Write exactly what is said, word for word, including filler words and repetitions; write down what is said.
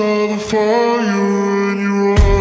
saw the fire in your eyes.